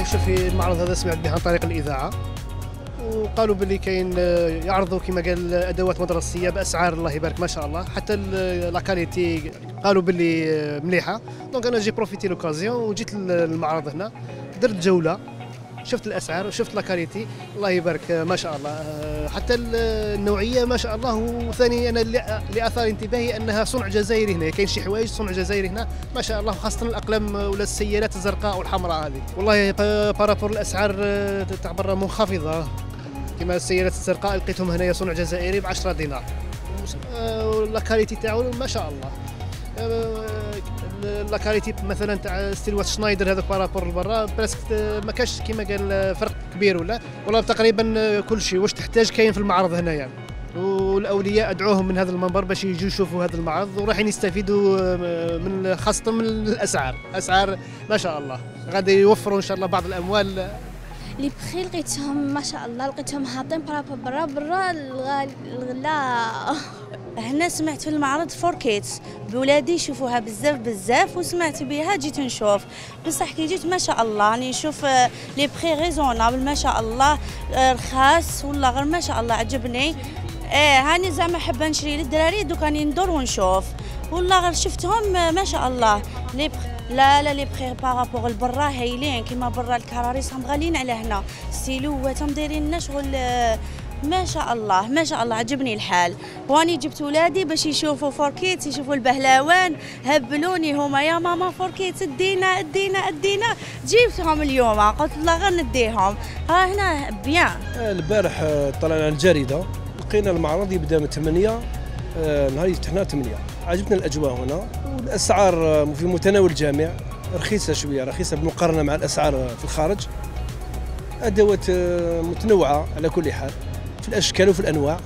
راح يشوف في المعرض هذا، سمعت به عن طريق الاذاعه وقالوا باللي كاين يعرضوا كما قال ادوات مدرسيه باسعار الله يبارك ما شاء الله، حتى لاكاليتي قالوا باللي مليحه. دونك انا جي بروفيتي لوكازيون وجيت للمعرض هنا، درت جوله، شفت الاسعار وشفت لاكاليتي الله يبارك ما شاء الله، حتى النوعيه ما شاء الله. وثاني انا اللي اثار انتباهي انها صنع جزائري هنا، كاين شي حوايج صنع جزائري هنا ما شاء الله، خاصه الاقلام ولا السيارات الزرقاء والحمراء هذه. والله بارابور الاسعار تاع برا منخفضه، كما السيارات الزرقاء لقيتهم هنايا صنع جزائري ب 10 دينار، لاكاليتي تاعو ما شاء الله. لاكاليتي مثلا تاع ستيلوات شنايدر هذاك بارابور لبرا براسك ما كاش كيما قال فرق كبير ولا تقريبا كل شيء واش تحتاج كاين في المعرض هنايا يعني. والاولياء ادعوهم من هذا المنبر باش يجوا يشوفوا هذا المعرض ورايحين يستفيدوا من خاصه من الاسعار، اسعار ما شاء الله غادي يوفروا ان شاء الله بعض الاموال. لي بخي لقيتهم ما شاء الله لقيتهم هابطين برا برا الغلا. هنا سمعت في المعرض فور كيتس، بولادي يشوفوها بزاف بزاف وسمعت بها جيت نشوف، بصح كي جيت ما شاء الله راني نشوف لي بخي ريزونابل ما شاء الله، رخاص والله غير ما شاء الله عجبني. هاني زعما حابه نشري للدراري دوك راني ندور ونشوف، والله غير شفتهم ما شاء الله لي بخي لا لي بخي بارابور لبرا هايلين، كيما برا الكراريس راهم غاليين على هنا، السيلوات راهم دايرين لنا شغل ما شاء الله ما شاء الله عجبني الحال. واني جبت ولادي باش يشوفوا فوركيت، يشوفوا البهلاوان، هبلوني هما يا ماما فوركيت ادينا ادينا ادينا، جبتهم اليوم قلت الله غير نديهم. ها هنا بيان. البارح طلعنا الجريده لقينا المعرض يبدا من 8، نهار فتحنا 8، عجبتنا الاجواء هنا والاسعار في متناول الجميع، رخيصه شويه رخيصه بالمقارنه مع الاسعار في الخارج. ادوات متنوعه على كل حال في الاشكال وفي الانواع.